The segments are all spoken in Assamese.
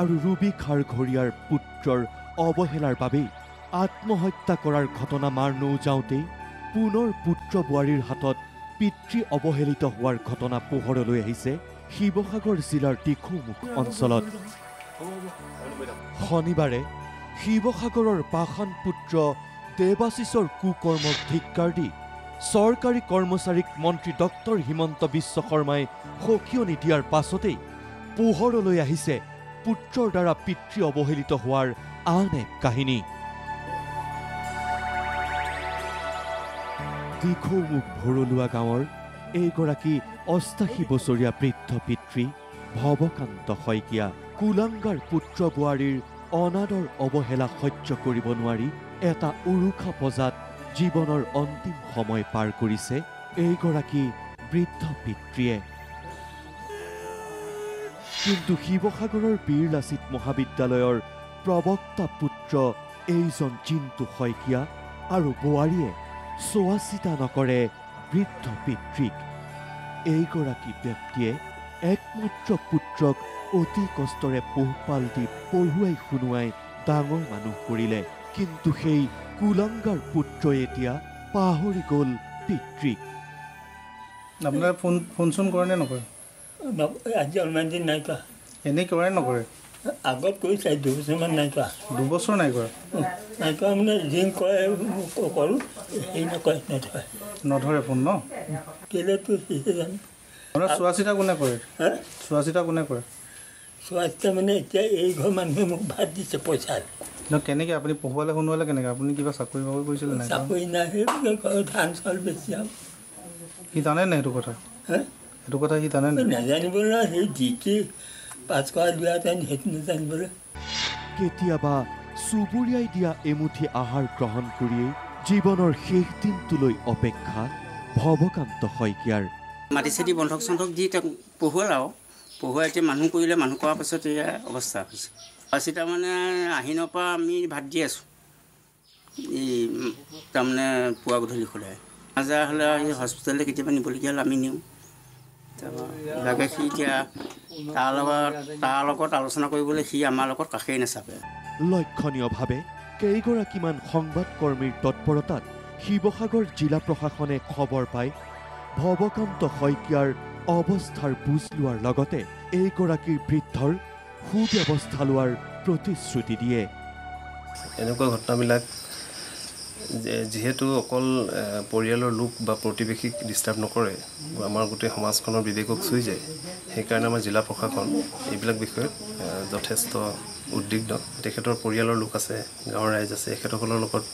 আৰু ৰুবি খাৰঘৰীয়াৰ পুত্ৰৰ অবহেলাৰ বাবে আত্মহত্যা কৰাৰ ঘটনা মাৰ নৌজাওঁতেই পুনৰ পুত্ৰ বোৱাৰীৰ হাতত পিতৃ অবহেলিত হোৱাৰ ঘটনা পোহৰলৈ আহিছে শিৱসাগৰ জিলাৰ টিখুমুখ অঞ্চলত। শনিবাৰে শিৱসাগৰৰ পাষাণ পুত্ৰ দেৱাশিষৰ কুকৰ্মক ধিক্কাৰ দি চৰকাৰী কৰ্মচাৰীক মন্ত্ৰী ডক্টৰ হিমন্ত বিশ্ব শৰ্মাই সকিয়নি দিয়াৰ পাছতেই পোহৰলৈ আহিছে পুত্ৰৰ দ্বাৰা পিতৃ অবহেলিত হোৱাৰ আন এক কাহিনী। টিখুমুখ ভৰলুৱা গাঁৱৰ এইগৰাকী ৮৮ বছৰীয়া বৃদ্ধ পিতৃ ভৱকান্ত শইকীয়া কুলাংগাৰ পুত্ৰ বোৱাৰীৰ অনাদৰ অবহেলা সহ্য কৰিব নোৱাৰি এটা উৰুখা পজাত জীৱনৰ অন্তিম সময় পাৰ কৰিছে এইগৰাকী বৃদ্ধ পিতৃয়ে। কিন্তু শিৱসাগৰৰ বীৰ লাচিত মহাবিদ্যালয়ৰ প্ৰবক্তা পুত্ৰ এইজন জিন্তু শইকীয়া আৰু বোৱাৰীয়ে চোৱা চিতা নকৰে বৃদ্ধ পিতৃক। এইগৰাকী ব্যক্তিয়ে একমাত্ৰ পুত্ৰক অতি কষ্টৰে পোহপাল দি পঢ়ুৱাই শুনুৱাই ডাঙৰ মানুহ কৰিলে। কিন্তু সেই কুলাংগাৰ পুত্ৰই এতিয়া পাহৰি গ'ল পিতৃক। আপোনাৰ ফোন কৰে নে নকৰে? আজি অলপমান দিন নাই কৰা। এনেই কৰে নকৰে? আগত কৰিছে, দুবছৰমান নাই কৰা। দুবছৰ নাই কৰা? নাই কৰা মানে যি কৰে কৰোঁ, সেই নকৰে, নধৰে। নধৰে ফোন ন? কেলে তোৰ জানো? আপোনাৰ চোৱা চিতা কোনে কৰে? চোৱা চিতা কোনে কৰে? চোৱা চিতা মানে এতিয়া এই ঘৰ মানুহে মোক ভাত দিছে পইচা। কেনেকৈ আপুনি পঢ়ুৱালে শুনোৱালে কেনেকৈ? আপুনি কিবা চাকৰি বাকৰি কৰিছিলে? চাকৰি নাই, ধান চাউল বেছি। আৰু সি জানে নাই সেইটো কথা? সেইটো কথা সি জানে নাজানিবলৈ, সেই ডিটি পাছ কৰা দিয়া টাইম সেইটো নাজানিবলৈ। কেতিয়াবা চুবুৰীয়াই দিয়া এমুঠি আহাৰ গ্ৰহণ কৰিয়েই জীৱনৰ শেষ দিনটোলৈ অপেক্ষা ভৱকান্ত শইকীয়াৰ। মাটি চেটি বন্ধক চন্ধক দি তাক পঢ়ুৱাল আৰু পঢ়ুৱাই এতিয়া মানুহ কৰিলে, মানুহ কৰাৰ পাছত এয়া অৱস্থা হৈছে। পাচি তাৰমানে আহিনৰ পৰা আমি ভাত দি আছোঁ, এই তাৰমানে পুৱা গধূলি সদায় আজাৰ হ'লে সেই হস্পিটেললৈ কেতিয়াবা নিবলগীয়া হ'লে আমি নিওঁ। তাৰপৰা সি এতিয়া তাৰ লগত আলোচনা কৰিবলৈ সি আমাৰ লগত কাষেই নাচাপে। লক্ষণীয়ভাৱে কেইগৰাকীমান সংবাদকৰ্মীৰ তৎপৰতাত শিৱসাগৰ জিলা প্ৰশাসনে খবৰ পাই ভৱকান্ত শইকীয়াৰ অৱস্থাৰ বুজ লোৱাৰ লগতে এইগৰাকীৰ বৃদ্ধৰ সুব্যৱস্থা লোৱাৰ প্ৰতিশ্ৰুতি দিয়ে। এনেকুৱা ঘটনাবিলাক যিহেতু অকল পৰিয়ালৰ লোক বা প্ৰতিবেশীক ডিষ্টাৰ্ব নকৰে, আমাৰ গোটেই সমাজখনৰ বিবেকক চুই যায়। সেইকাৰণে আমাৰ জিলা প্ৰশাসন এইবিলাক বিষয়ত যথেষ্ট উদ্বিগ্ন। তেখেতৰ পৰিয়ালৰ লোক আছে, গাঁৱৰ ৰাইজ আছে, তেখেতসকলৰ লগত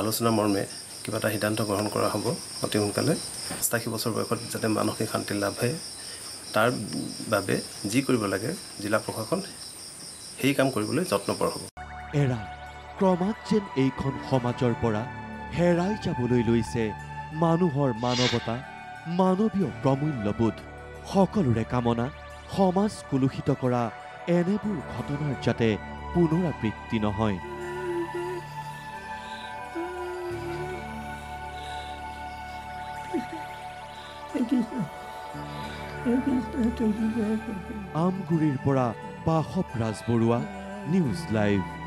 আলোচনা মৰ্মে কিবা এটা সিদ্ধান্ত গ্ৰহণ কৰা হ'ব অতি সোনকালে। ৮৮ বছৰ বয়সত যাতে মানসিক শান্তি লাভ হয় তাৰ বাবে যি কৰিব লাগে জিলা প্ৰশাসন সেই কাম কৰিবলৈ যত্নপৰ হ'ব। এৰা ক্ৰমাৎ যেন এইখন সমাজৰ পৰা হেৰাই যাবলৈ লৈছে মানুহৰ মানৱতা, মানৱীয় প্ৰমূল্যবোধ। সকলোৰে কামনা সমাজ কলুষিত কৰা এনেবোৰ ঘটনাৰ যাতে পুনৰাবৃত্তি নহয়। আমগুৰিৰ পৰা বাসৱ ৰাজবৰুৱা, নিউজ লাইভ।